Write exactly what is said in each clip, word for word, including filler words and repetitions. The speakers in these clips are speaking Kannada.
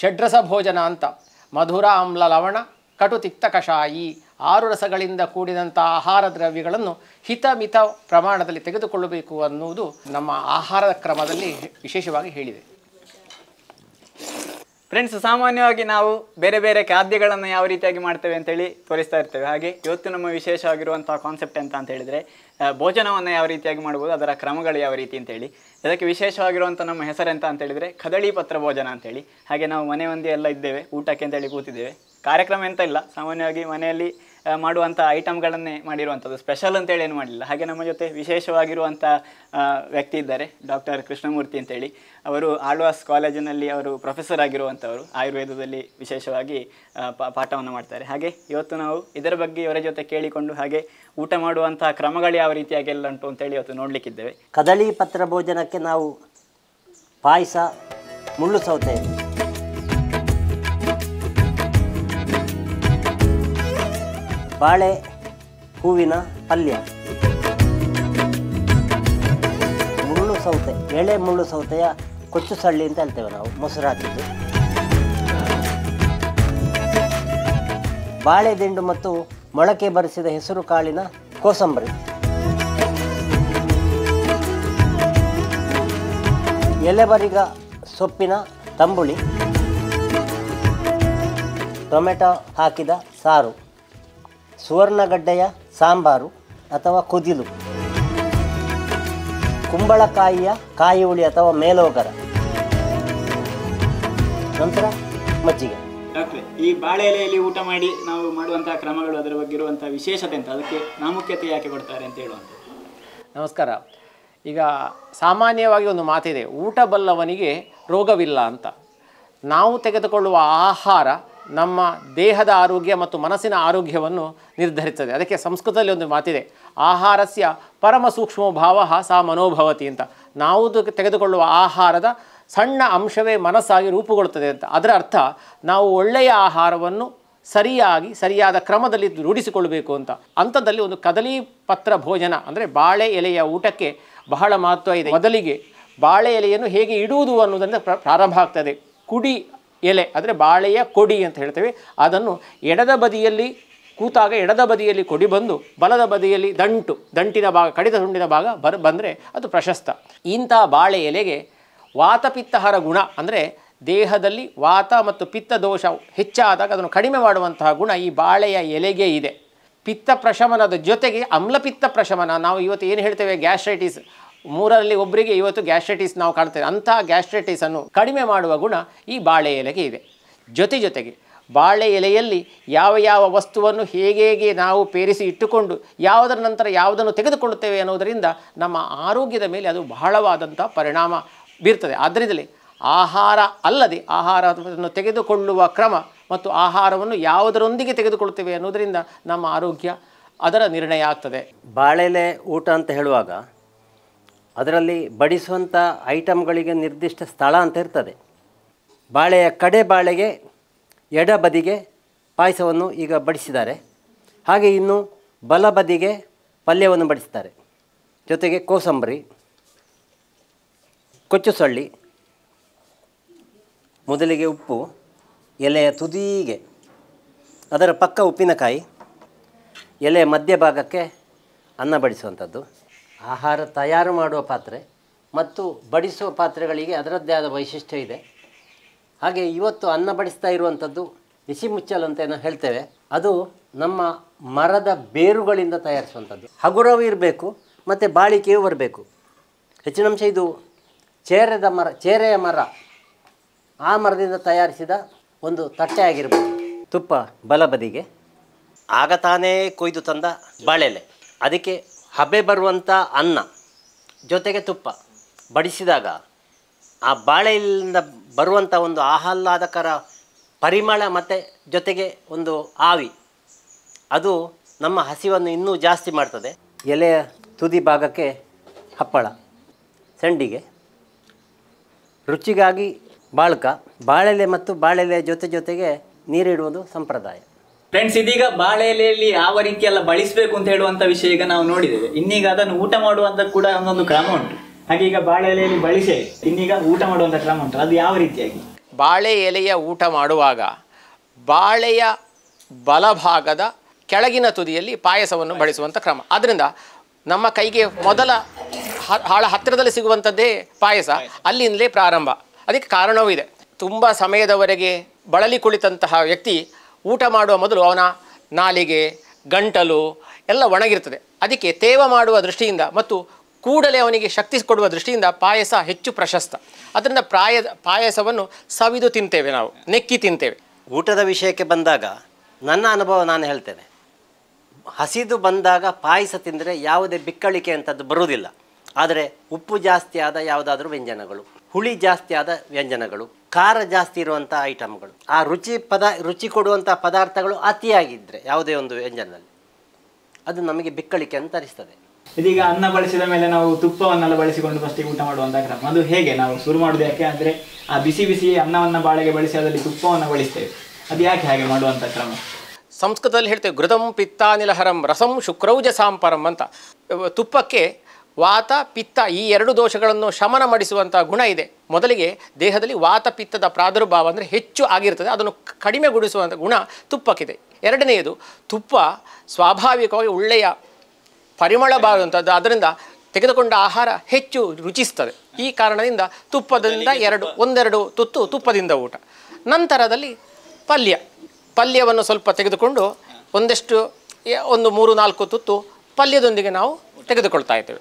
ಷಡ್ರಸ ಭೋಜನ ಅಂತ. ಮಧುರ, ಆಮ್ಲ, ಲವಣ, ಕಟು, ತಿಕ್ತ, ಕಷಾಯಿ ಆರು ರಸಗಳಿಂದ ಕೂಡಿದಂಥ ಆಹಾರ ದ್ರವ್ಯಗಳನ್ನು ಹಿತ ಮಿತ ಪ್ರಮಾಣದಲ್ಲಿ ತೆಗೆದುಕೊಳ್ಳಬೇಕು ಅನ್ನುವುದು ನಮ್ಮ ಆಹಾರದ ಕ್ರಮದಲ್ಲಿ ವಿಶೇಷವಾಗಿ ಹೇಳಿದೆ. ಫ್ರೆಂಡ್ಸ್, ಸಾಮಾನ್ಯವಾಗಿ ನಾವು ಬೇರೆ ಬೇರೆ ಖಾದ್ಯಗಳನ್ನು ಯಾವ ರೀತಿಯಾಗಿ ಮಾಡ್ತೇವೆ ಅಂತೇಳಿ ತೋರಿಸ್ತಾ ಇರ್ತೇವೆ. ಹಾಗೆ ಇವತ್ತು ನಮ್ಮ ವಿಶೇಷವಾಗಿರುವಂಥ ಕಾನ್ಸೆಪ್ಟ್ ಅಂತ ಅಂತ ಹೇಳಿದರೆ ಭೋಜನವನ್ನು ಯಾವ ರೀತಿಯಾಗಿ ಮಾಡ್ಬೋದು, ಅದರ ಕ್ರಮಗಳು ಯಾವ ರೀತಿ ಅಂತೇಳಿ. ಅದಕ್ಕೆ ವಿಶೇಷವಾಗಿರುವಂಥ ನಮ್ಮ ಹೆಸರೆಂತ ಅಂತ ಹೇಳಿದರೆ ಕದಳಿ ಪತ್ರ ಭೋಜನ ಅಂತೇಳಿ. ಹಾಗೆ ನಾವು ಮನೆ ಒಂದೇ ಎಲ್ಲ ಇದ್ದೇವೆ, ಊಟಕ್ಕೆ ಅಂತೇಳಿ ಕೂತಿದ್ದೇವೆ. ಕಾರ್ಯಕ್ರಮ ಎಂತ ಇಲ್ಲ, ಸಾಮಾನ್ಯವಾಗಿ ಮನೆಯಲ್ಲಿ ಮಾಡುವಂಥ ಐಟಮ್ಗಳನ್ನೇ ಮಾಡಿರುವಂಥದ್ದು, ಸ್ಪೆಷಲ್ ಅಂತೇಳಿ ಏನು ಮಾಡಲಿಲ್ಲ. ಹಾಗೆ ನಮ್ಮ ಜೊತೆ ವಿಶೇಷವಾಗಿರುವಂಥ ವ್ಯಕ್ತಿ ಇದ್ದಾರೆ, ಡಾಕ್ಟರ್ ಕೃಷ್ಣಮೂರ್ತಿ ಅಂತೇಳಿ. ಅವರು ಆಳ್ವಾಸ್ ಕಾಲೇಜಿನಲ್ಲಿ ಅವರು ಪ್ರೊಫೆಸರ್ ಆಗಿರುವಂಥವರು, ಆಯುರ್ವೇದದಲ್ಲಿ ವಿಶೇಷವಾಗಿ ಪಾಠವನ್ನು ಮಾಡ್ತಾರೆ. ಹಾಗೆ ಇವತ್ತು ನಾವು ಇದರ ಬಗ್ಗೆ ಇವರ ಜೊತೆ ಕೇಳಿಕೊಂಡು ಹಾಗೆ ಊಟ ಮಾಡುವಂಥ ಕ್ರಮಗಳು ಯಾವ ರೀತಿಯಾಗೆಲ್ಲ ಉಂಟು ಅಂತೇಳಿ ಇವತ್ತು ನೋಡಲಿಕ್ಕಿದ್ದೇವೆ. ಕದಳಿ ಪತ್ರ ಭೋಜನಕ್ಕೆ ನಾವು ಪಾಯಸ, ಮುಳ್ಳು ಸೌತೆ, ಬಾಳೆ ಹೂವಿನ ಪಲ್ಯ, ಮುಳ್ಳು ಸೌತೆ, ಎಳೆ ಮುಳ್ಳು ಸೌತೆಯ ಕೊಚ್ಚು ಸಳ್ಳಿ ಅಂತ ಹೇಳ್ತೇವೆ ನಾವು, ಮೊಸರು ಹಾಕಿದ್ದು, ಬಾಳೆ ದಿಂಡು ಮತ್ತು ಮೊಳಕೆ ಬರಿಸಿದ ಹೆಸರು ಕಾಳಿನ ಕೋಸಂಬರಿ, ಎಲೆಬರಿಗ ಸೊಪ್ಪಿನ ತಂಬುಳಿ, ಟೊಮೆಟೊ ಹಾಕಿದ ಸಾರು, ಸುವರ್ಣಗಡ್ಡೆಯ ಸಾಂಬಾರು ಅಥವಾ ಕುದಿಲು, ಕುಂಬಳಕಾಯಿಯ ಕಾಯಿ ಹುಳಿ ಅಥವಾ ಮೇಲೋಗರ, ನಂತರ ಮಜ್ಜಿಗೆ. ಡಾಕ್ಟ್ರೆ, ಈ ಬಾಳೆ ಎಲೆಯಲ್ಲಿ ಊಟ ಮಾಡಿ ನಾವು ಮಾಡುವಂತಹ ಕ್ರಮಗಳು, ಅದರ ಬಗ್ಗೆ ಇರುವಂತಹ ವಿಶೇಷತೆ ಅಂತ, ಅದಕ್ಕೆ ಪ್ರಾಮುಖ್ಯತೆ ಯಾಕೆ ಕೊಡ್ತಾರೆ ಅಂತ ಹೇಳುವಂಥದ್ದು. ನಮಸ್ಕಾರ. ಈಗ ಸಾಮಾನ್ಯವಾಗಿ ಒಂದು ಮಾತಿದೆ, ಊಟ ಬಲ್ಲವನಿಗೆ ರೋಗವಿಲ್ಲ ಅಂತ. ನಾವು ತೆಗೆದುಕೊಳ್ಳುವ ಆಹಾರ ನಮ್ಮ ದೇಹದ ಆರೋಗ್ಯ ಮತ್ತು ಮನಸ್ಸಿನ ಆರೋಗ್ಯವನ್ನು ನಿರ್ಧರಿಸ್ತದೆ. ಅದಕ್ಕೆ ಸಂಸ್ಕೃತದಲ್ಲಿ ಒಂದು ಮಾತಿದೆ, ಆಹಾರಸ್ಯ ಪರಮ ಸೂಕ್ಷ್ಮೋ ಭಾವಃ ಸಾ ಮನೋಭವತಿ ಅಂತ. ನಾವು ತೆಗೆದುಕೊಳ್ಳುವ ಆಹಾರದ ಸಣ್ಣ ಅಂಶವೇ ಮನಸ್ಸಾಗಿ ರೂಪುಗೊಳ್ಳುತ್ತದೆ ಅಂತ. ಅದರ ಅರ್ಥ ನಾವು ಒಳ್ಳೆಯ ಆಹಾರವನ್ನು ಸರಿಯಾಗಿ ಸರಿಯಾದ ಕ್ರಮದಲ್ಲಿ ರೂಢಿಸಿಕೊಳ್ಳಬೇಕು ಅಂತ. ಅಂಥದ್ದಲ್ಲಿ ಒಂದು ಕದಳಿ ಪತ್ರ ಭೋಜನ ಅಂದರೆ ಬಾಳೆ ಎಲೆಯ ಊಟಕ್ಕೆ ಬಹಳ ಮಹತ್ವ ಇದೆ. ಮೊದಲಿಗೆ ಬಾಳೆ ಎಲೆಯನ್ನು ಹೇಗೆ ಇಡುವುದು ಅನ್ನೋದರಿಂದ ಪ್ರಾರಂಭ ಆಗ್ತದೆ. ಕುಡಿ ಎಲೆ ಅಂದರೆ ಬಾಳೆಯ ಕೊಡಿ ಅಂತ ಹೇಳ್ತೇವೆ. ಅದನ್ನು ಎಡದ ಬದಿಯಲ್ಲಿ ಕೂತಾಗ ಎಡದ ಬದಿಯಲ್ಲಿ ಕೊಡಿ ಬಂದು ಬಲದ ಬದಿಯಲ್ಲಿ ದಂಟು, ದಂಟಿನ ಭಾಗ, ಕಡಿದ ತುಂಡಿನ ಭಾಗ ಬರ್ ಬಂದರೆ ಅದು ಪ್ರಶಸ್ತ. ಇಂಥ ಬಾಳೆ ಎಲೆಗೆ ವಾತಪಿತ್ತಹರ ಗುಣ ಅಂದರೆ ದೇಹದಲ್ಲಿ ವಾತ ಮತ್ತು ಪಿತ್ತ ದೋಷ ಹೆಚ್ಚಾದಾಗ ಅದನ್ನು ಕಡಿಮೆ ಮಾಡುವಂತಹ ಗುಣ ಈ ಬಾಳೆಯ ಎಲೆಗೆ ಇದೆ. ಪಿತ್ತ ಪ್ರಶಮನದ ಜೊತೆಗೆ ಅಮ್ಲಪಿತ್ತ ಪ್ರಶಮನ, ನಾವು ಇವತ್ತು ಏನು ಹೇಳ್ತೇವೆ ಗ್ಯಾಸ್ಟ್ರೈಟಿಸ್, ಮೂರರಲ್ಲಿ ಒಬ್ಬರಿಗೆ ಇವತ್ತು ಗ್ಯಾಸ್ಟ್ರೈಟಿಸ್ ನಾವು ಕಾಣ್ತೇವೆ. ಅಂತಹ ಗ್ಯಾಸ್ಟ್ರೈಟಿಸನ್ನು ಕಡಿಮೆ ಮಾಡುವ ಗುಣ ಈ ಬಾಳೆ ಎಲೆಗೆ ಇದೆ. ಜೊತೆ ಜೊತೆಗೆ ಬಾಳೆ ಎಲೆಯಲ್ಲಿ ಯಾವ ಯಾವ ವಸ್ತುವನ್ನು ಹೇಗೆ ಹೇಗೆ ನಾವು ಪೇರಿಸಿ ಇಟ್ಟುಕೊಂಡು ಯಾವುದರ ನಂತರ ಯಾವುದನ್ನು ತೆಗೆದುಕೊಳ್ಳುತ್ತೇವೆ ಅನ್ನೋದರಿಂದ ನಮ್ಮ ಆರೋಗ್ಯದ ಮೇಲೆ ಅದು ಬಹಳವಾದಂಥ ಪರಿಣಾಮ ಬೀರ್ತದೆ. ಆದ್ದರಿಂದಲೇ ಆಹಾರ ಅಲ್ಲದೆ ಆಹಾರವನ್ನು ತೆಗೆದುಕೊಳ್ಳುವ ಕ್ರಮ ಮತ್ತು ಆಹಾರವನ್ನು ಯಾವುದರೊಂದಿಗೆ ತೆಗೆದುಕೊಳ್ಳುತ್ತೇವೆ ಅನ್ನೋದರಿಂದ ನಮ್ಮ ಆರೋಗ್ಯ ಅದರ ನಿರ್ಣಯ ಆಗ್ತದೆ. ಬಾಳೆಲೆ ಊಟ ಅಂತ ಹೇಳುವಾಗ ಅದರಲ್ಲಿ ಬಡಿಸುವಂಥ ಐಟಮ್ಗಳಿಗೆ ನಿರ್ದಿಷ್ಟ ಸ್ಥಳ ಅಂತ ಇರ್ತದೆ. ಬಾಳೆಯ ಕಡೆ ಬಾಳೆಗೆ ಎಡ ಬದಿಗೆ ಪಾಯಸವನ್ನು ಈಗ ಬಡಿಸಿದ್ದಾರೆ. ಹಾಗೆ ಇನ್ನು ಬಲ ಬದಿಗೆ ಪಲ್ಯವನ್ನು ಬಡಿಸ್ತಾರೆ. ಜೊತೆಗೆ ಕೋಸಂಬರಿ, ಕೊಚ್ಚು ಸೊಳ್ಳಿ, ಮೊದಲಿಗೆ ಉಪ್ಪು, ಎಲೆಯ ತುದಿಗೆ, ಅದರ ಪಕ್ಕ ಉಪ್ಪಿನಕಾಯಿ, ಎಲೆಯ ಮಧ್ಯಭಾಗಕ್ಕೆ ಅನ್ನ ಬಡಿಸುವಂಥದ್ದು. ಆಹಾರ ತಯಾರು ಮಾಡುವ ಪಾತ್ರೆ ಮತ್ತು ಬಡಿಸುವ ಪಾತ್ರೆಗಳಿಗೆ ಅದರದ್ದೇ ಆದ ವೈಶಿಷ್ಟ್ಯ ಇದೆ. ಹಾಗೆ ಇವತ್ತು ಅನ್ನ ಬಡಿಸ್ತಾ ಇರುವಂಥದ್ದು ಬಿಸಿಮುಚ್ಚಲು ಅಂತ ನಾವು ಹೇಳ್ತೇವೆ. ಅದು ನಮ್ಮ ಮರದ ಬೇರುಗಳಿಂದ ತಯಾರಿಸುವಂಥದ್ದು. ಹಗುರವೂ ಇರಬೇಕು ಮತ್ತು ಬಾಳಿಕೆಯೂ ಬರಬೇಕು. ಹೆಚ್ಚಿನಂಶ ಇದು ಚೇರದ ಮರ, ಚೇರೆಯ ಮರ, ಆ ಮರದಿಂದ ತಯಾರಿಸಿದ ಒಂದು ತಟ್ಟೆ ಆಗಿರ್ಬೋದು. ತುಪ್ಪ ಬಲ ಬದಿಗೆ, ಆಗ ತಾನೇ ಕೊಯ್ದು ತಂದ ಬಾಳೆಲೆ, ಅದಕ್ಕೆ ಹಬೆ ಬರುವಂಥ ಅನ್ನ ಜೊತೆಗೆ ತುಪ್ಪ ಬಡಿಸಿದಾಗ ಆ ಬಾಳೆಯಿಂದ ಬರುವಂಥ ಒಂದು ಆಹ್ಲಾದಕರ ಪರಿಮಳ ಮತ್ತು ಜೊತೆಗೆ ಒಂದು ಆವಿ, ಅದು ನಮ್ಮ ಹಸಿವನ್ನು ಇನ್ನೂ ಜಾಸ್ತಿ ಮಾಡ್ತದೆ. ಎಲೆಯ ತುದಿ ಭಾಗಕ್ಕೆ ಹಪ್ಪಳ, ಸಂಡಿಗೆ, ರುಚಿಗಾಗಿ ಬಾಳ್ಕ, ಬಾಳೆಲೆ ಮತ್ತು ಬಾಳೆಲೆಯ ಜೊತೆ ಜೊತೆಗೆ ನೀರಿಡುವುದು ಸಂಪ್ರದಾಯ. ಫ್ರೆಂಡ್ಸ್, ಇದೀಗ ಬಾಳೆ ಎಲೆಯಲ್ಲಿ ಯಾವ ರೀತಿ ಎಲ್ಲ ಬಳಸಬೇಕು ಅಂತ ಹೇಳುವಂಥ ವಿಷಯ ಈಗ ನಾವು ನೋಡಿದ್ದೇವೆ. ಇನ್ನೀಗ ಅದನ್ನು ಊಟ ಮಾಡುವಂಥ ಕೂಡ ಒಂದೊಂದು ಕ್ರಮ ಉಂಟು. ಹಾಗೆ ಈಗ ಬಾಳೆ ಎಲೆಯಲ್ಲಿ ಬಳಸಿ ಇನ್ನೀಗ ಊಟ ಮಾಡುವಂಥ ಕ್ರಮ ಉಂಟು, ಅದು ಯಾವ ರೀತಿಯಾಗಿ ಬಾಳೆ ಎಲೆಯ ಊಟ ಮಾಡುವಾಗ ಬಾಳೆಯ ಬಲಭಾಗದ ಕೆಳಗಿನ ತುದಿಯಲ್ಲಿ ಪಾಯಸವನ್ನು ಬಳಸುವಂತ ಕ್ರಮ. ಅದರಿಂದ ನಮ್ಮ ಕೈಗೆ ಮೊದಲ ಹಾಳ ಹತ್ತಿರದಲ್ಲಿ ಸಿಗುವಂತದ್ದೇ ಪಾಯಸ, ಅಲ್ಲಿಂದಲೇ ಪ್ರಾರಂಭ. ಅದಕ್ಕೆ ಕಾರಣವೂ ಇದೆ. ತುಂಬ ಸಮಯದವರೆಗೆ ಬಳಲಿ ಕುಳಿತಂತಹ ವ್ಯಕ್ತಿ ಊಟ ಮಾಡುವ ಮೊದಲು ಅವನ ನಾಲಿಗೆ ಗಂಟಲು ಎಲ್ಲ ಒಣಗಿರ್ತದೆ. ಅದಕ್ಕೆ ತೇವ ಮಾಡುವ ದೃಷ್ಟಿಯಿಂದ ಮತ್ತು ಕೂಡಲೇ ಅವನಿಗೆ ಶಕ್ತಿ ಕೊಡುವ ದೃಷ್ಟಿಯಿಂದ ಪಾಯಸ ಹೆಚ್ಚು ಪ್ರಶಸ್ತ. ಅದರಿಂದ ಪ್ರಾಯ ಪಾಯಸವನ್ನು ಸವಿದು ತಿಂತೇವೆ, ನಾವು ನೆಕ್ಕಿ ತಿಂತೇವೆ. ಊಟದ ವಿಷಯಕ್ಕೆ ಬಂದಾಗ ನನ್ನ ಅನುಭವ ನಾನು ಹೇಳ್ತೇನೆ. ಹಸಿದು ಬಂದಾಗ ಪಾಯಸ ತಿಂದರೆ ಯಾವುದೇ ಬಿಕ್ಕಳಿಕೆ ಅಂಥದ್ದು ಬರುವುದಿಲ್ಲ. ಆದರೆ ಉಪ್ಪು ಜಾಸ್ತಿ ಆದ ಯಾವುದಾದ್ರೂ ವ್ಯಂಜನಗಳು, ಹುಳಿ ಜಾಸ್ತಿ ಆದ ವ್ಯಂಜನಗಳು, ಖಾರ ಜಾಸ್ತಿ ಇರುವಂಥ ಐಟಮ್ಗಳು, ಆ ರುಚಿ ಪದ ರುಚಿ ಕೊಡುವಂಥ ಪದಾರ್ಥಗಳು ಅತಿಯಾಗಿದ್ದರೆ ಯಾವುದೇ ಒಂದು ವ್ಯಂಜನದಲ್ಲಿ ಅದು ನಮಗೆ ಬಿಕ್ಕಳಿಕೆ ಅಂತ ಅನಿಸ್ತದೆ. ಇದೀಗ ಅನ್ನ ಬಳಸಿದ ಮೇಲೆ ನಾವು ತುಪ್ಪವನ್ನೆಲ್ಲ ಬಳಸಿಕೊಂಡು ಫಸ್ಟಿಗೆ ಊಟ ಮಾಡುವಂಥ ಕ್ರಮ, ಅದು ಹೇಗೆ ನಾವು ಶುರು ಮಾಡೋದು? ಯಾಕೆ ಅಂದರೆ ಆ ಬಿಸಿ ಬಿಸಿ ಅನ್ನವನ್ನು ಬಾಳೆಗೆ ಬಳಸಿ ಅದರಲ್ಲಿ ತುಪ್ಪವನ್ನು ಬಳಸ್ತೇವೆ, ಅದು ಯಾಕೆ ಹಾಗೆ ಮಾಡುವಂಥ ಕ್ರಮ? ಸಂಸ್ಕೃತದಲ್ಲಿ ಹೇಳ್ತೇವೆ ಘೃತಂ ಪಿತ್ತಾನಿಲಹರಂ ರಸಂ ಶುಕ್ರೌಜ ಸಾಂಪರಂ ಅಂತ. ತುಪ್ಪಕ್ಕೆ ವಾತ ಪಿತ್ತ ಈ ಎರಡು ದೋಷಗಳನ್ನು ಶಮನ ಮಾಡಿಸುವಂಥ ಗುಣ ಇದೆ. ಮೊದಲಿಗೆ ದೇಹದಲ್ಲಿ ವಾತ ಪಿತ್ತದ ಪ್ರಾದುರ್ಭಾವ ಅಂದರೆ ಹೆಚ್ಚು ಆಗಿರ್ತದೆ, ಅದನ್ನು ಕಡಿಮೆಗೊಳಿಸುವಂಥ ಗುಣ ತುಪ್ಪಕ್ಕಿದೆ. ಎರಡನೆಯದು, ತುಪ್ಪ ಸ್ವಾಭಾವಿಕವಾಗಿ ಒಳ್ಳೆಯ ಪರಿಮಳ ಬಾರುವಂಥದ್ದು, ಅದರಿಂದ ತೆಗೆದುಕೊಂಡ ಆಹಾರ ಹೆಚ್ಚು ರುಚಿಸ್ತದೆ. ಈ ಕಾರಣದಿಂದ ತುಪ್ಪದಿಂದ ಎರಡು ಒಂದೆರಡು ತುತ್ತು ತುಪ್ಪದಿಂದ ಊಟ. ನಂತರದಲ್ಲಿ ಪಲ್ಯ, ಪಲ್ಯವನ್ನು ಸ್ವಲ್ಪ ತೆಗೆದುಕೊಂಡು ಒಂದಷ್ಟು ಒಂದು ಮೂರು ನಾಲ್ಕು ತುತ್ತು ಪಲ್ಯದೊಂದಿಗೆ ನಾವು ತೆಗೆದುಕೊಳ್ತಾ ಇದ್ದೇವೆ.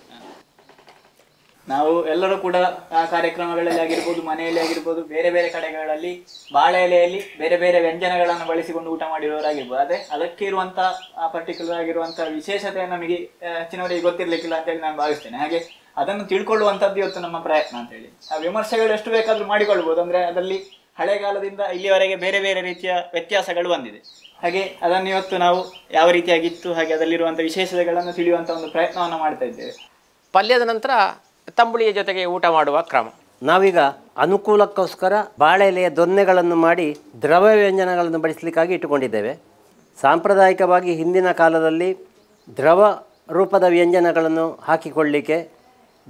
ನಾವು ಎಲ್ಲರೂ ಕೂಡ ಆ ಕಾರ್ಯಕ್ರಮಗಳಲ್ಲಿ ಆಗಿರ್ಬೋದು, ಮನೆಯಲ್ಲಿ ಆಗಿರ್ಬೋದು, ಬೇರೆ ಬೇರೆ ಕಡೆಗಳಲ್ಲಿ ಬಾಳೆ ಎಲೆಯಲ್ಲಿ ಬೇರೆ ಬೇರೆ ವ್ಯಂಜನಗಳನ್ನು ಬಳಸಿಕೊಂಡು ಊಟ ಮಾಡಿರೋರಾಗಿರ್ಬೋದು. ಅದೇ ಅದಕ್ಕೆ ಇರುವಂಥ ಆ ಪರ್ಟಿಕ್ಯುಲರ್ ಆಗಿರುವಂಥ ವಿಶೇಷತೆ ನಮಗೆ ಹೆಚ್ಚಿನವರಿಗೆ ಗೊತ್ತಿರಲಿಕ್ಕಿಲ್ಲ ಅಂತೇಳಿ ನಾನು ಭಾವಿಸ್ತೇನೆ. ಹಾಗೆ ಅದನ್ನು ತಿಳ್ಕೊಳ್ಳುವಂಥದ್ದು ಇವತ್ತು ನಮ್ಮ ಪ್ರಯತ್ನ ಅಂತೇಳಿ. ಆ ವಿಮರ್ಶೆಗಳು ಎಷ್ಟು ಬೇಕಾದರೂ ಮಾಡಿಕೊಳ್ಬೋದು, ಅಂದರೆ ಅದರಲ್ಲಿ ಹಳೆಗಾಲದಿಂದ ಇಲ್ಲಿಯವರೆಗೆ ಬೇರೆ ಬೇರೆ ರೀತಿಯ ವ್ಯತ್ಯಾಸಗಳು ಬಂದಿದೆ. ಹಾಗೆ ಅದನ್ನು ಇವತ್ತು ನಾವು ಯಾವ ರೀತಿಯಾಗಿತ್ತು, ಹಾಗೆ ಅದರಲ್ಲಿರುವಂಥ ವಿಶೇಷತೆಗಳನ್ನು ತಿಳಿಯುವಂಥ ಒಂದು ಪ್ರಯತ್ನವನ್ನು ಮಾಡ್ತಾ ಇದ್ದೇವೆ. ಪಲ್ಯದ ನಂತರ ತಂಬುಳಿಯ ಜೊತೆಗೆ ಊಟ ಮಾಡುವ ಕ್ರಮ. ನಾವೀಗ ಅನುಕೂಲಕ್ಕೋಸ್ಕರ ಬಾಳೆ ಎಲೆಯ ದೊನ್ನೆಗಳನ್ನು ಮಾಡಿ ದ್ರವ ವ್ಯಂಜನಗಳನ್ನು ಬಳಸಲಿಕ್ಕಾಗಿ ಇಟ್ಟುಕೊಂಡಿದ್ದೇವೆ. ಸಾಂಪ್ರದಾಯಿಕವಾಗಿ ಹಿಂದಿನ ಕಾಲದಲ್ಲಿ ದ್ರವ ರೂಪದ ವ್ಯಂಜನಗಳನ್ನು ಹಾಕಿಕೊಳ್ಳಲಿಕ್ಕೆ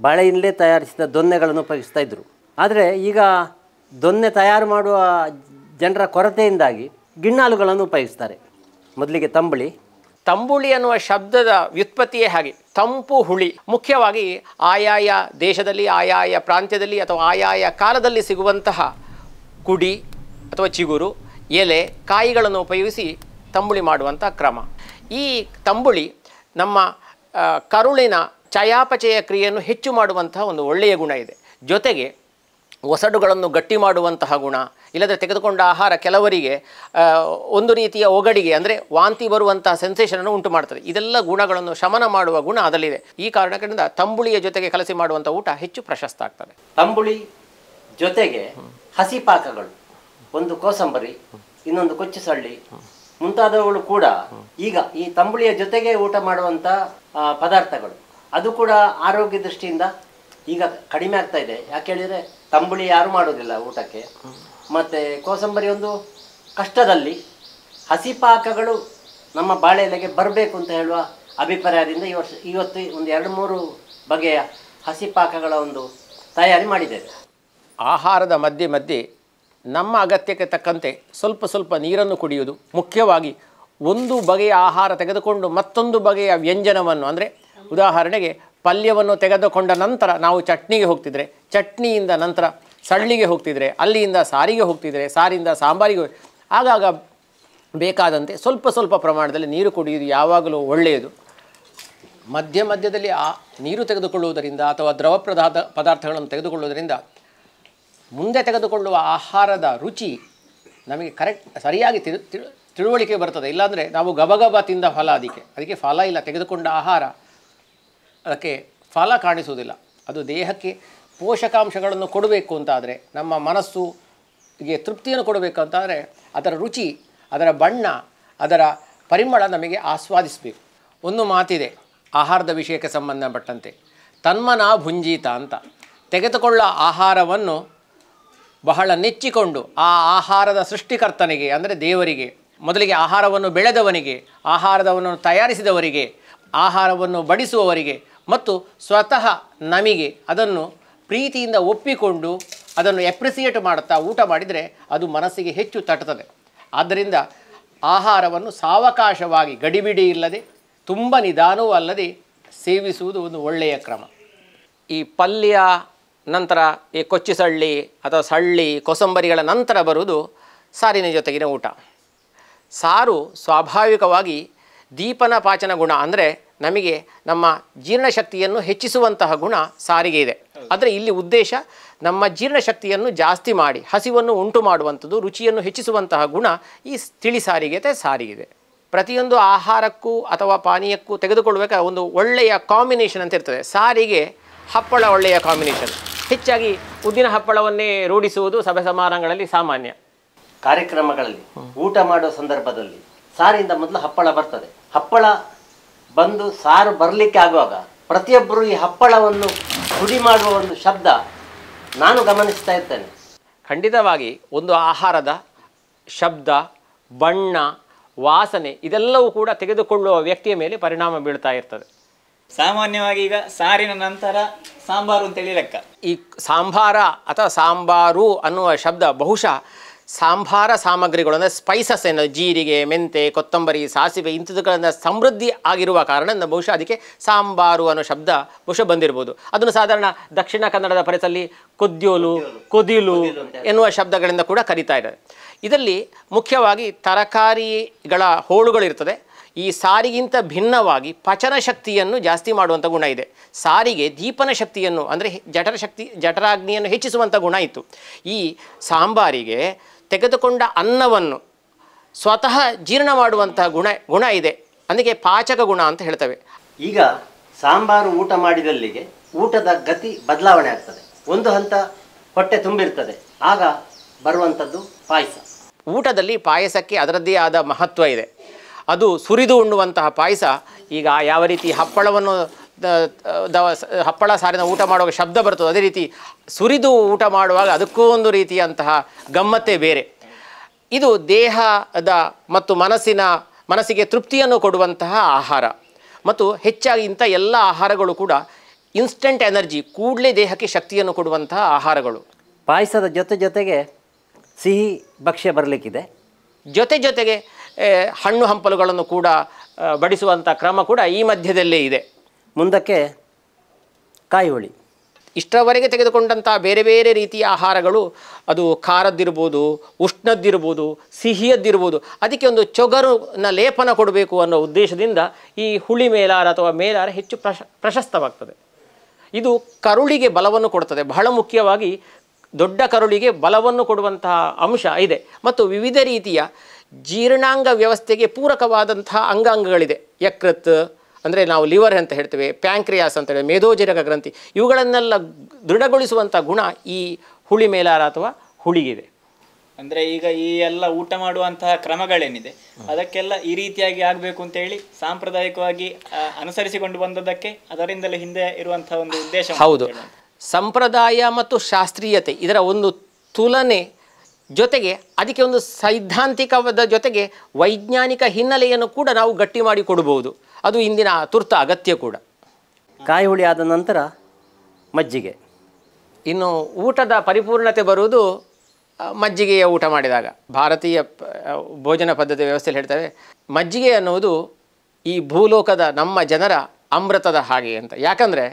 ಬಾಳೆಯಿಂದಲೇ ತಯಾರಿಸಿದ ದೊನ್ನೆಗಳನ್ನು ಉಪಯೋಗಿಸ್ತಾ ಇದ್ದರು. ಆದರೆ ಈಗ ದೊನ್ನೆ ತಯಾರು ಮಾಡುವ ಜನರ ಕೊರತೆಯಿಂದಾಗಿ ಗಿಣ್ಣಾಲುಗಳನ್ನು ಉಪಯೋಗಿಸ್ತಾರೆ. ಮೊದಲಿಗೆ ತಂಬುಳಿ. ತಂಬುಳಿ ಅನ್ನುವ ಶಬ್ದದ ವ್ಯುತ್ಪತ್ತಿಯೇ ಹಾಗೆ, ತಂಪು ಹುಳಿ. ಮುಖ್ಯವಾಗಿ ಆಯಾಯ ದೇಶದಲ್ಲಿ, ಆಯಾಯ ಪ್ರಾಂತ್ಯದಲ್ಲಿ ಅಥವಾ ಆಯಾಯ ಕಾಲದಲ್ಲಿ ಸಿಗುವಂತಹ ಕುಡಿ ಅಥವಾ ಚಿಗುರು, ಎಲೆ, ಕಾಯಿಗಳನ್ನು ಉಪಯೋಗಿಸಿ ತಂಬುಳಿ ಮಾಡುವಂಥ ಕ್ರಮ. ಈ ತಂಬುಳಿ ನಮ್ಮ ಕರುಳಿನ ಚಯಾಪಚಯ ಕ್ರಿಯೆಯನ್ನು ಹೆಚ್ಚು ಮಾಡುವಂತಹ ಒಂದು ಒಳ್ಳೆಯ ಗುಣ ಇದೆ. ಜೊತೆಗೆ ಒಸಡುಗಳನ್ನು ಗಟ್ಟಿ ಮಾಡುವಂತಹ ಗುಣ. ಇಲ್ಲದ್ರೆ ತೆಗೆದುಕೊಂಡ ಆಹಾರ ಕೆಲವರಿಗೆ ಒಂದು ರೀತಿಯ ಒಗಡಿಗೆ ಅಂದರೆ ವಾಂತಿ ಬರುವಂತಹ ಸೆನ್ಸೇಷನನ್ನು ಉಂಟು ಮಾಡ್ತದೆ. ಇದೆಲ್ಲ ಗುಣಗಳನ್ನು ಶಮನ ಮಾಡುವ ಗುಣ ಅದರಲ್ಲಿದೆ. ಈ ಕಾರಣಗಳಿಂದ ತಂಬುಳಿಯ ಜೊತೆಗೆ ಕಲಸಿ ಮಾಡುವಂಥ ಊಟ ಹೆಚ್ಚು ಪ್ರಶಸ್ತ ಆಗ್ತದೆ. ತಂಬುಳಿ ಜೊತೆಗೆ ಹಸಿ ಪಾಕಗಳು, ಒಂದು ಕೋಸಂಬರಿ, ಇನ್ನೊಂದು ಕೊಚ್ಚು ಸೊಳ್ಳಿ ಮುಂತಾದವುಗಳು ಕೂಡ ಈಗ ಈ ತಂಬುಳಿಯ ಜೊತೆಗೆ ಊಟ ಮಾಡುವಂಥ ಪದಾರ್ಥಗಳು ಅದು ಕೂಡ ಆರೋಗ್ಯ ದೃಷ್ಟಿಯಿಂದ ಈಗ ಕಡಿಮೆ ಆಗ್ತಾ ಇದೆ. ಯಾಕೆ ಹೇಳಿದರೆ ತಂಬುಳಿ ಯಾರು ಮಾಡೋದಿಲ್ಲ ಊಟಕ್ಕೆ, ಮತ್ತು ಕೋಸಂಬರಿ ಒಂದು ಕಷ್ಟದಲ್ಲಿ. ಹಸಿ ಪಾಕಗಳು ನಮ್ಮ ಬಾಳೆ ಎಲೆಗೆ ಬರಬೇಕು ಅಂತ ಹೇಳುವ ಅಭಿಪ್ರಾಯದಿಂದ ಈ ವರ್ಷ ಇವತ್ತು ಒಂದು ಎರಡು ಮೂರು ಬಗೆಯ ಹಸಿ ಪಾಕಗಳ ಒಂದು ತಯಾರಿ ಮಾಡಿದ್ದೇವೆ. ಆಹಾರದ ಮಧ್ಯೆ ಮಧ್ಯೆ ನಮ್ಮ ಅಗತ್ಯಕ್ಕೆ ತಕ್ಕಂತೆ ಸ್ವಲ್ಪ ಸ್ವಲ್ಪ ನೀರನ್ನು ಕುಡಿಯುವುದು, ಮುಖ್ಯವಾಗಿ ಒಂದು ಬಗೆಯ ಆಹಾರ ತೆಗೆದುಕೊಂಡು ಮತ್ತೊಂದು ಬಗೆಯ ವ್ಯಂಜನವನ್ನು, ಅಂದರೆ ಉದಾಹರಣೆಗೆ ಪಲ್ಯವನ್ನು ತೆಗೆದುಕೊಂಡ ನಂತರ ನಾವು ಚಟ್ನಿಗೆ ಹೋಗ್ತಿದ್ರೆ, ಚಟ್ನಿಯಿಂದ ನಂತರ ಸಳ್ಳಿಗೆ ಹೋಗ್ತಿದ್ರೆ, ಅಲ್ಲಿಂದ ಸಾರಿಗೆ ಹೋಗ್ತಿದ್ರೆ, ಸಾರಿಂದ ಸಾಂಬಾರಿಗೆ ಹೋಗಿ, ಆಗಾಗ ಬೇಕಾದಂತೆ ಸ್ವಲ್ಪ ಸ್ವಲ್ಪ ಪ್ರಮಾಣದಲ್ಲಿ ನೀರು ಕುಡಿಯುವುದು ಯಾವಾಗಲೂ ಒಳ್ಳೆಯದು. ಮಧ್ಯ ಮಧ್ಯದಲ್ಲಿ ಆ ನೀರು ತೆಗೆದುಕೊಳ್ಳುವುದರಿಂದ ಅಥವಾ ದ್ರವ ಪದಾರ್ಥ ಪದಾರ್ಥಗಳನ್ನು ತೆಗೆದುಕೊಳ್ಳುವುದರಿಂದ ಮುಂದೆ ತೆಗೆದುಕೊಳ್ಳುವ ಆಹಾರದ ರುಚಿ ನಮಗೆ ಕರೆಕ್ಟ್ ಸರಿಯಾಗಿ ತಿಳು ತಿಳು ತಿಳುವಳಿಕೆ ಬರ್ತದೆ. ಇಲ್ಲಾಂದರೆ ನಾವು ಗಬಗಬ ತಿಂದ ಫಲ, ಅದಕ್ಕೆ ಅದಕ್ಕೆ ಫಲ ಇಲ್ಲ. ತೆಗೆದುಕೊಂಡ ಆಹಾರ ಅದಕ್ಕೆ ಫಲ ಕಾಣಿಸುವುದಿಲ್ಲ. ಅದು ದೇಹಕ್ಕೆ ಪೋಷಕಾಂಶಗಳನ್ನು ಕೊಡಬೇಕು ಅಂತಾದರೆ, ನಮ್ಮ ಮನಸ್ಸುಗೆ ತೃಪ್ತಿಯನ್ನು ಕೊಡಬೇಕಂತಾದರೆ ಅದರ ರುಚಿ, ಅದರ ಬಣ್ಣ, ಅದರ ಪರಿಮಳ ನಮಗೆ ಆಸ್ವಾದಿಸಬೇಕು. ಒಂದು ಮಾತಿದೆ ಆಹಾರದ ವಿಷಯಕ್ಕೆ ಸಂಬಂಧಪಟ್ಟಂತೆ, ತನ್ಮನ ಭುಂಜೀತ ಅಂತ. ತೆಗೆದುಕೊಳ್ಳೋ ಆಹಾರವನ್ನು ಬಹಳ ನೆಚ್ಚಿಕೊಂಡು ಆ ಆಹಾರದ ಸೃಷ್ಟಿಕರ್ತನಿಗೆ ಅಂದರೆ ದೇವರಿಗೆ, ಮೊದಲಿಗೆ ಆಹಾರವನ್ನು ಬೆಳೆದವನಿಗೆ, ಆಹಾರವನ್ನು ತಯಾರಿಸಿದವರಿಗೆ, ಆಹಾರವನ್ನು ಬಡಿಸುವವರಿಗೆ ಮತ್ತು ಸ್ವತಃ ನಮಗೆ ಅದನ್ನು ಪ್ರೀತಿಯಿಂದ ಒಪ್ಪಿಕೊಂಡು ಅದನ್ನು ಅಪ್ರಿಸಿಯೇಟ್ ಮಾಡುತ್ತಾ ಊಟ ಮಾಡಿದರೆ ಅದು ಮನಸ್ಸಿಗೆ ಹೆಚ್ಚು ತಟ್ಟುತ್ತದೆ. ಆದ್ದರಿಂದ ಆಹಾರವನ್ನು ಸಾವಕಾಶವಾಗಿ ಗಡಿಬಿಡಿ ಇಲ್ಲದೆ ತುಂಬ ನಿಧಾನವೂ ಅಲ್ಲದೆ ಸೇವಿಸುವುದು ಒಂದು ಒಳ್ಳೆಯ ಕ್ರಮ. ಈ ಪಲ್ಯ ನಂತರ ಈ ಕೊಚ್ಚಿ ಸಳ್ಳಿ ಅಥವಾ ಸಳ್ಳಿ ಕೋಸಂಬರಿಗಳ ನಂತರ ಬರುವುದು ಸಾರಿನ ಜೊತೆಗಿನ ಊಟ. ಸಾರು ಸ್ವಾಭಾವಿಕವಾಗಿ ದೀಪನ ಪಾಚನ ಗುಣ ಅಂದರೆ ನಮಗೆ ನಮ್ಮ ಜೀರ್ಣಶಕ್ತಿಯನ್ನು ಹೆಚ್ಚಿಸುವಂತಹ ಗುಣ ಸಾರಿಗೆ ಇದೆ. ಆದರೆ ಇಲ್ಲಿ ಉದ್ದೇಶ ನಮ್ಮ ಜೀರ್ಣಶಕ್ತಿಯನ್ನು ಜಾಸ್ತಿ ಮಾಡಿ ಹಸಿವನ್ನು ಉಂಟು ಮಾಡುವಂಥದ್ದು, ರುಚಿಯನ್ನು ಹೆಚ್ಚಿಸುವಂತಹ ಗುಣ ಈ ತಿಳಿ ಸಾರಿಗೆತೆ ಸಾರಿಗಿದೆ. ಪ್ರತಿಯೊಂದು ಆಹಾರಕ್ಕೂ ಅಥವಾ ಪಾನೀಯಕ್ಕೂ ತೆಗೆದುಕೊಳ್ಳುವಾಗ ಒಂದು ಒಳ್ಳೆಯ ಕಾಂಬಿನೇಷನ್ ಅಂತ ಇರ್ತದೆ. ಸಾರಿಗೆ ಹಪ್ಪಳ ಒಳ್ಳೆಯ ಕಾಂಬಿನೇಷನ್. ಹೆಚ್ಚಾಗಿ ಉದ್ದಿನ ಹಪ್ಪಳವನ್ನೇ ರೂಢಿಸುವುದು ಸಭೆ ಸಮಾರಂಭಗಳಲ್ಲಿ ಸಾಮಾನ್ಯ. ಕಾರ್ಯಕ್ರಮಗಳಲ್ಲಿ ಊಟ ಮಾಡುವ ಸಂದರ್ಭದಲ್ಲಿ ಸಾರಿಗಿಂತ ಮೊದಲು ಹಪ್ಪಳ ಬರ್ತದೆ. ಹಪ್ಪಳ ಬಂದು ಸಾರು ಬರಲಿಕ್ಕೆ ಆಗುವಾಗ ಪ್ರತಿಯೊಬ್ಬರು ಈ ಹಪ್ಪಳವನ್ನು ಹುಡಿ ಮಾಡುವ ಒಂದು ಶಬ್ದ ನಾನು ಗಮನಿಸ್ತಾ ಇರ್ತೇನೆ. ಖಂಡಿತವಾಗಿ ಒಂದು ಆಹಾರದ ಶಬ್ದ, ಬಣ್ಣ, ವಾಸನೆ ಇದೆಲ್ಲವೂ ಕೂಡ ತೆಗೆದುಕೊಳ್ಳುವ ವ್ಯಕ್ತಿಯ ಮೇಲೆ ಪರಿಣಾಮ ಬೀಳ್ತಾ ಇರ್ತದೆ. ಸಾಮಾನ್ಯವಾಗಿ ಈಗ ಸಾರಿನ ನಂತರ ಸಾಂಬಾರು ಅಂತೇಳಿ ಲೆಕ್ಕ. ಈ ಸಾಂಬಾರ ಅಥವಾ ಸಾಂಬಾರು ಅನ್ನುವ ಶಬ್ದ ಬಹುಶಃ ಸಾಂಬಾರ ಸಾಮಗ್ರಿಗಳು ಅಂದರೆ ಸ್ಪೈಸಸ್ ಏನು ಜೀರಿಗೆ, ಮೆಂತೆ, ಕೊತ್ತಂಬರಿ, ಸಾಸಿವೆ ಇಂಥದ್ದುಗಳನ್ನು ಸಮೃದ್ಧಿ ಆಗಿರುವ ಕಾರಣ ಬಹುಶಃ ಅದಕ್ಕೆ ಸಾಂಬಾರು ಅನ್ನೋ ಶಬ್ದ ಬಹುಶಃ ಬಂದಿರ್ಬೋದು. ಅದನ್ನು ಸಾಧಾರಣ ದಕ್ಷಿಣ ಕನ್ನಡದ ಪರಿಸಲ್ಲಿ ಕೊದ್ಯೋಲು, ಕೊದಿಲು ಎನ್ನುವ ಶಬ್ದಗಳಿಂದ ಕೂಡ ಕರೀತಾ ಇದ್ದಾರೆ. ಇದರಲ್ಲಿ ಮುಖ್ಯವಾಗಿ ತರಕಾರಿಗಳ ಹೋಳುಗಳಿರ್ತದೆ. ಈ ಸಾರಿಗಿಂತ ಭಿನ್ನವಾಗಿ ಪಚನ ಶಕ್ತಿಯನ್ನು ಜಾಸ್ತಿ ಮಾಡುವಂಥ ಗುಣ ಇದೆ. ಸಾರಿಗೆ ದೀಪನ ಶಕ್ತಿಯನ್ನು ಅಂದರೆ ಜಠರ ಶಕ್ತಿ, ಜಠರಾಗ್ನಿಯನ್ನು ಹೆಚ್ಚಿಸುವಂಥ ಗುಣ ಇತ್ತು. ಈ ಸಾಂಬಾರಿಗೆ ತೆಗೆದುಕೊಂಡ ಅನ್ನವನ್ನು ಸ್ವತಃ ಜೀರ್ಣ ಮಾಡುವಂತಹ ಗುಣ ಗುಣ ಇದೆ. ಅದಕ್ಕೆ ಪಾಚಕ ಗುಣ ಅಂತ ಹೇಳ್ತೇವೆ. ಈಗ ಸಾಂಬಾರು ಊಟ ಮಾಡಿದಲ್ಲಿಗೆ ಊಟದ ಗತಿ ಬದಲಾವಣೆ ಆಗ್ತದೆ. ಒಂದು ಹಂತ ಹೊಟ್ಟೆ ತುಂಬಿರ್ತದೆ, ಆಗ ಬರುವಂಥದ್ದು ಪಾಯಸ. ಊಟದಲ್ಲಿ ಪಾಯಸಕ್ಕೆ ಅದರದ್ದೇ ಆದ ಮಹತ್ವ ಇದೆ. ಅದು ಸುರಿದು ಉಣ್ಣುವಂತಹ ಪಾಯಸ. ಈಗ ಯಾವ ರೀತಿ ಹಪ್ಪಳವನ್ನು ಹಪ್ಪಳ ಸಾರಿನ ಊಟ ಮಾಡುವಾಗ ಶಬ್ದ ಬರ್ತದೆ, ಅದೇ ರೀತಿ ಸುರಿದು ಊಟ ಮಾಡುವಾಗ ಅದಕ್ಕೂ ಒಂದು ರೀತಿಯಂತಹ ಗಮ್ಮತ್ತೇ ಬೇರೆ. ಇದು ದೇಹದ ಮತ್ತು ಮನಸ್ಸಿನ ಮನಸ್ಸಿಗೆ ತೃಪ್ತಿಯನ್ನು ಕೊಡುವಂತಹ ಆಹಾರ. ಮತ್ತು ಹೆಚ್ಚಾಗಿ ಇಂಥ ಎಲ್ಲ ಆಹಾರಗಳು ಕೂಡ ಇನ್ಸ್ಟಂಟ್ ಎನರ್ಜಿ, ಕೂಡಲೇ ದೇಹಕ್ಕೆ ಶಕ್ತಿಯನ್ನು ಕೊಡುವಂತಹ ಆಹಾರಗಳು. ಪಾಯಸದ ಜೊತೆ ಜೊತೆಗೆ ಸಿಹಿ ಭಕ್ಷ್ಯ ಬರಲಿಕ್ಕಿದೆ. ಜೊತೆ ಜೊತೆಗೆ ಹಣ್ಣು ಹಂಪಲುಗಳನ್ನು ಕೂಡ ಬಡಿಸುವಂಥ ಕ್ರಮ ಕೂಡ ಈ ಮಧ್ಯದಲ್ಲೇ ಇದೆ. ಮುಂದಕ್ಕೆ ಕಾಯಿ ಹೋಳಿ. ಇಷ್ಟರವರೆಗೆ ತೆಗೆದುಕೊಂಡಂಥ ಬೇರೆ ಬೇರೆ ರೀತಿಯ ಆಹಾರಗಳು ಅದು ಖಾರದ್ದಿರ್ಬೋದು, ಉಷ್ಣದ್ದಿರ್ಬೋದು, ಸಿಹಿಯದ್ದಿರ್ಬೋದು, ಅದಕ್ಕೆ ಒಂದು ಚೊಗರುನ ಲೇಪನ ಕೊಡಬೇಕು ಅನ್ನೋ ಉದ್ದೇಶದಿಂದ ಈ ಹುಳಿ ಮೇಲಾರ ಅಥವಾ ಮೇಲಾರ ಹೆಚ್ಚು ಪ್ರಶ ಪ್ರಶಸ್ತವಾಗ್ತದೆ. ಇದು ಕರುಳಿಗೆ ಬಲವನ್ನು ಕೊಡ್ತದೆ. ಬಹಳ ಮುಖ್ಯವಾಗಿ ದೊಡ್ಡ ಕರುಳಿಗೆ ಬಲವನ್ನು ಕೊಡುವಂತಹ ಅಂಶ ಇದೆ. ಮತ್ತು ವಿವಿಧ ರೀತಿಯ ಜೀರ್ಣಾಂಗ ವ್ಯವಸ್ಥೆಗೆ ಪೂರಕವಾದಂಥ ಅಂಗಾಂಗಗಳಿದೆ. ಯಕೃತ್ ಅಂದರೆ ನಾವು ಲಿವರ್ ಅಂತ ಹೇಳ್ತೇವೆ, ಪ್ಯಾಂಕ್ರಿಯಾಸ್ ಅಂತ ಹೇಳಿ ಮೇದೋಜೀರಕ ಗ್ರಂಥಿ, ಇವುಗಳನ್ನೆಲ್ಲ ದೃಢಗೊಳಿಸುವಂಥ ಗುಣ ಈ ಹುಳಿ ಮೇಲಾರ ಅಥವಾ ಹುಳಿಗಿದೆ. ಅಂದರೆ ಈಗ ಈ ಎಲ್ಲ ಊಟ ಮಾಡುವಂತಹ ಕ್ರಮಗಳೇನಿದೆ ಅದಕ್ಕೆಲ್ಲ ಈ ರೀತಿಯಾಗಿ ಆಗಬೇಕು ಅಂತೇಳಿ ಸಾಂಪ್ರದಾಯಿಕವಾಗಿ ಅನುಸರಿಸಿಕೊಂಡು ಬಂದದ್ದಕ್ಕೆ ಅದರಿಂದಲೇ ಹಿಂದೆ ಇರುವಂತಹ ಒಂದು ಉದ್ದೇಶ. ಹೌದು, ಸಂಪ್ರದಾಯ ಮತ್ತು ಶಾಸ್ತ್ರೀಯತೆ ಇದರ ಒಂದು ತುಲನೆ ಜೊತೆಗೆ ಅದಕ್ಕೆ ಒಂದು ಸೈದ್ಧಾಂತಿಕವಾದ ಜೊತೆಗೆ ವೈಜ್ಞಾನಿಕ ಹಿನ್ನೆಲೆಯನ್ನು ಕೂಡ ನಾವು ಗಟ್ಟಿ ಮಾಡಿ ಕೊಡಬಹುದು. ಅದು ಇಂದಿನ ತುರ್ತು ಅಗತ್ಯ ಕೂಡ. ಕಾಯಿ ಹುಳಿ ಆದ ನಂತರ ಮಜ್ಜಿಗೆ. ಇನ್ನು ಊಟದ ಪರಿಪೂರ್ಣತೆ ಬರುವುದು ಮಜ್ಜಿಗೆಯ ಊಟ ಮಾಡಿದಾಗ. ಭಾರತೀಯ ಭೋಜನ ಪದ್ಧತಿ ವ್ಯವಸ್ಥೆಯಲ್ಲಿ ಹೇಳ್ತೇವೆ ಮಜ್ಜಿಗೆ ಅನ್ನುವುದು ಈ ಭೂಲೋಕದ ನಮ್ಮ ಜನರ ಅಮೃತದ ಹಾಗೆ ಅಂತ. ಯಾಕಂದರೆ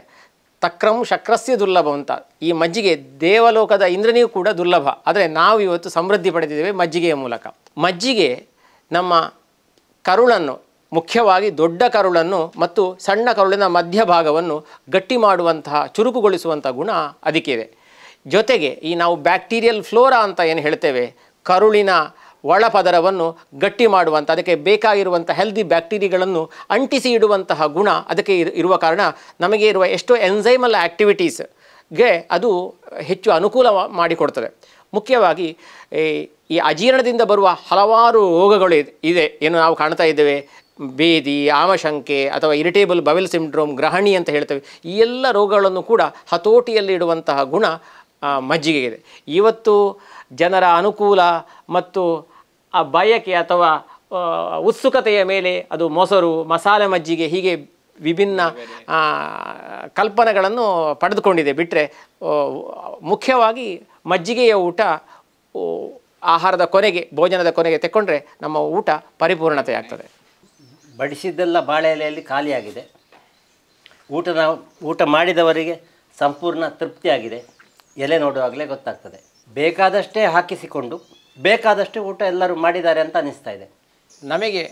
ತಕ್ರಂ ಶಕ್ರಸ್ಯ ದುರ್ಲಭ ಅಂತ. ಈ ಮಜ್ಜಿಗೆ ದೇವಲೋಕದ ಇಂದ್ರನಿಗೂ ಕೂಡ ದುರ್ಲಭ. ಆದರೆ ನಾವು ಇವತ್ತು ಸಮೃದ್ಧಿ ಪಡೆದಿದ್ದೇವೆ ಮಜ್ಜಿಗೆಯ ಮೂಲಕ. ಮಜ್ಜಿಗೆ ನಮ್ಮ ಕರುಳನ್ನು, ಮುಖ್ಯವಾಗಿ ದೊಡ್ಡ ಕರುಳನ್ನು ಮತ್ತು ಸಣ್ಣ ಕರುಳಿನ ಮಧ್ಯಭಾಗವನ್ನು ಗಟ್ಟಿ ಮಾಡುವಂತಹ, ಚುರುಕುಗೊಳಿಸುವಂಥ ಗುಣ ಅದಕ್ಕಿದೆ. ಜೊತೆಗೆ ಈ ನಾವು ಬ್ಯಾಕ್ಟೀರಿಯಲ್ ಫ್ಲೋರಾ ಅಂತ ಏನು ಹೇಳ್ತೇವೆ, ಕರುಳಿನ ಒಳಪದರವನ್ನು ಗಟ್ಟಿ ಮಾಡುವಂಥ, ಅದಕ್ಕೆ ಬೇಕಾಗಿರುವಂಥ ಹೆಲ್ದಿ ಬ್ಯಾಕ್ಟೀರಿಯಾಗಳನ್ನು ಅಂಟಿಸಿ ಇಡುವಂತಹ ಗುಣ ಅದಕ್ಕೆ ಇರುವ ಕಾರಣ ನಮಗೆ ಇರುವ ಎಷ್ಟೋ ಎನ್ಸೈಮಲ್ ಆ್ಯಕ್ಟಿವಿಟೀಸ್ಗೆ ಅದು ಹೆಚ್ಚು ಅನುಕೂಲ ಮಾಡಿಕೊಡ್ತದೆ. ಮುಖ್ಯವಾಗಿ ಈ ಅಜೀರ್ಣದಿಂದ ಬರುವ ಹಲವಾರು ರೋಗಗಳು ಇದೆ ಏನು ನಾವು ಕಾಣ್ತಾ ಇದ್ದೇವೆ. ಬೇದಿ, ಆಮಶಂಕೆ ಅಥವಾ ಇರಿಟೇಬಲ್ ಬವೆಲ್ ಸಿಂಡ್ರೋಮ್, ಗ್ರಹಣಿ ಅಂತ ಹೇಳ್ತೇವೆ. ಈ ಎಲ್ಲ ರೋಗಗಳನ್ನು ಕೂಡ ಹತೋಟಿಯಲ್ಲಿ ಇಡುವಂತಹ ಗುಣ ಮಜ್ಜಿಗೆಗಿದೆ. ಇವತ್ತು ಜನರ ಅನುಕೂಲ ಮತ್ತು ಆ ಬಯಕೆ ಅಥವಾ ಉತ್ಸುಕತೆಯ ಮೇಲೆ ಅದು ಮೊಸರು, ಮಸಾಲೆ ಮಜ್ಜಿಗೆ ಹೀಗೆ ವಿಭಿನ್ನ ಕಲ್ಪನೆಗಳನ್ನು ಪಡೆದುಕೊಂಡಿದೆ. ಬಿಟ್ಟರೆ ಮುಖ್ಯವಾಗಿ ಮಜ್ಜಿಗೆಯ ಊಟ ಆಹಾರದ ಕೊನೆಗೆ ಭೋಜನದ ಕೊನೆಗೆ ತೆಕೊಂಡ್ರೆ ನಮ್ಮ ಊಟ ಪರಿಪೂರ್ಣತೆ ಆಗ್ತದೆ. ಬಡಿಸಿದ್ದೆಲ್ಲ ಬಾಳೆ ಎಲೆಯಲ್ಲಿ ಖಾಲಿಯಾಗಿದೆ, ಊಟದ ಊಟ ಮಾಡಿದವರಿಗೆ ಸಂಪೂರ್ಣ ತೃಪ್ತಿಯಾಗಿದೆ. ಎಲೆ ನೋಡುವಾಗಲೇ ಗೊತ್ತಾಗ್ತದೆ. ಬೇಕಾದಷ್ಟೇ ಹಾಕಿಸಿಕೊಂಡು ಬೇಕಾದಷ್ಟು ಊಟ ಎಲ್ಲರೂ ಮಾಡಿದ್ದಾರೆ ಅಂತ ಅನಿಸ್ತಾ ಇದೆ. ನಮಗೆ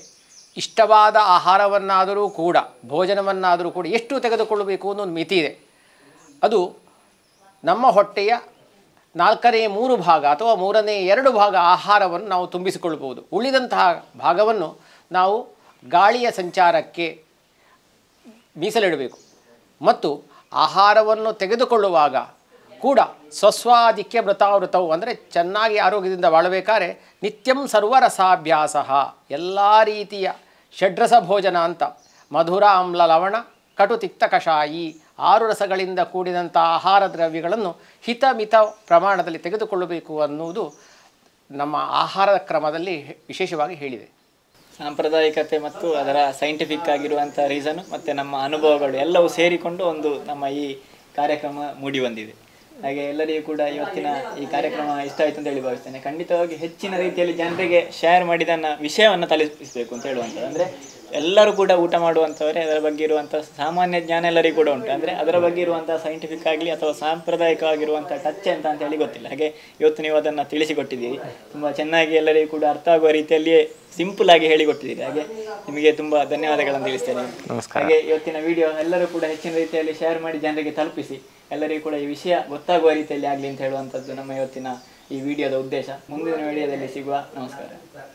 ಇಷ್ಟವಾದ ಆಹಾರವನ್ನಾದರೂ ಕೂಡ ಭೋಜನವನ್ನಾದರೂ ಕೂಡ ಎಷ್ಟು ತೆಗೆದುಕೊಳ್ಳಬೇಕು ಅನ್ನೋ ಒಂದು ಮಿತಿ ಇದೆ. ಅದು ನಮ್ಮ ಹೊಟ್ಟೆಯ ನಾಲ್ಕನೇ ಮೂರು ಭಾಗ ಅಥವಾ ಮೂರನೇ ಎರಡು ಭಾಗ ಆಹಾರವನ್ನು ನಾವು ತುಂಬಿಸಿಕೊಳ್ಳಬಹುದು. ಉಳಿದಂತಹ ಭಾಗವನ್ನು ನಾವು ಗಾಳಿಯ ಸಂಚಾರಕ್ಕೆ ಮೀಸಲಿಡಬೇಕು. ಮತ್ತು ಆಹಾರವನ್ನು ತೆಗೆದುಕೊಳ್ಳುವಾಗ ಕೂಡ ಸ್ವಸ್ವಾದಿಕ್ಕೆ ಮೃತಾವೃತವು ಅಂದರೆ ಚೆನ್ನಾಗಿ ಆರೋಗ್ಯದಿಂದ ಬಾಳಬೇಕಾದ್ರೆ ನಿತ್ಯಂ ಸರ್ವರಸಾಭ್ಯಾಸ, ಎಲ್ಲ ರೀತಿಯ ಷಡ್ರಸ ಭೋಜನ ಅಂತ ಮಧುರ ಆಮ್ಲ ಲವಣ ಕಟು ತಿಕ್ತ ಕಷಾಯಿ ಆರು ರಸಗಳಿಂದ ಕೂಡಿದಂಥ ಆಹಾರ ದ್ರವ್ಯಗಳನ್ನು ಹಿತಮಿತ ಪ್ರಮಾಣದಲ್ಲಿ ತೆಗೆದುಕೊಳ್ಳಬೇಕು ಅನ್ನುವುದು ನಮ್ಮ ಆಹಾರ ಕ್ರಮದಲ್ಲಿ ವಿಶೇಷವಾಗಿ ಹೇಳಿದೆ. ಸಾಂಪ್ರದಾಯಿಕತೆ ಮತ್ತು ಅದರ ಸೈಂಟಿಫಿಕ್ ಆಗಿರುವಂಥ ರೀಸನು ಮತ್ತು ನಮ್ಮ ಅನುಭವಗಳು ಎಲ್ಲವೂ ಸೇರಿಕೊಂಡು ಒಂದು ನಮ್ಮ ಈ ಕಾರ್ಯಕ್ರಮ ಮೂಡಿ ಬಂದಿದೆ. ಹಾಗೆ ಎಲ್ಲರಿಗೂ ಕೂಡ ಇವತ್ತಿನ ಈ ಕಾರ್ಯಕ್ರಮ ಇಷ್ಟ ಆಯಿತು ಅಂತ ಹೇಳಿ ಭಾವಿಸ್ತೇನೆ. ಖಂಡಿತವಾಗಿ ಹೆಚ್ಚಿನ ರೀತಿಯಲ್ಲಿ ಜನರಿಗೆ ಶೇರ್ ಮಾಡಿದನ್ನ ವಿಷಯವನ್ನು ತಲುಪಿಸಬೇಕು ಅಂತ ಹೇಳುವಂಥದ್ದು. ಅಂದರೆ ಎಲ್ಲರೂ ಕೂಡ ಊಟ ಮಾಡುವಂಥವರೇ, ಅದರ ಬಗ್ಗೆ ಇರುವಂಥ ಸಾಮಾನ್ಯ ಜ್ಞಾನ ಎಲ್ಲರಿಗೂ ಕೂಡ ಉಂಟು. ಅಂದರೆ ಅದರ ಬಗ್ಗೆ ಇರುವಂಥ ಸೈಂಟಿಫಿಕ್ ಆಗಲಿ ಅಥವಾ ಸಾಂಪ್ರದಾಯಿಕವಾಗಿರುವಂಥ ಟಚ್ ಅಂತ ಅಂತ ಹೇಳಿ ಗೊತ್ತಿಲ್ಲ. ಹಾಗೆ ಇವತ್ತು ನೀವು ಅದನ್ನು ತಿಳಿಸಿಕೊಟ್ಟಿದ್ದೀರಿ. ತುಂಬ ಚೆನ್ನಾಗಿ ಎಲ್ಲರಿಗೂ ಕೂಡ ಅರ್ಥ ಆಗುವ ರೀತಿಯಲ್ಲಿಯೇ ಸಿಂಪಲ್ ಆಗಿ ಹೇಳಿಕೊಟ್ಟಿದ್ದೀರಿ. ಹಾಗೆ ನಿಮಗೆ ತುಂಬ ಧನ್ಯವಾದಗಳನ್ನು ತಿಳಿಸ್ತೇನೆ. ಹಾಗೆ ಇವತ್ತಿನ ವಿಡಿಯೋ ಎಲ್ಲರೂ ಕೂಡ ಹೆಚ್ಚಿನ ರೀತಿಯಲ್ಲಿ ಶೇರ್ ಮಾಡಿ ಜನರಿಗೆ ತಲುಪಿಸಿ ಎಲ್ಲರಿಗೂ ಕೂಡ ಈ ವಿಷಯ ಗೊತ್ತಾಗುವ ರೀತಿಯಲ್ಲಿ ಆಗಲಿ ಅಂತ ಹೇಳುವಂಥದ್ದು ನಮ್ಮ ಇವತ್ತಿನ ಈ ವಿಡಿಯೋದ ಉದ್ದೇಶ. ಮುಂದಿನ ವಿಡಿಯೋದಲ್ಲಿ ಸಿಗುವ. ನಮಸ್ಕಾರ.